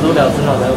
足疗至少才5.9。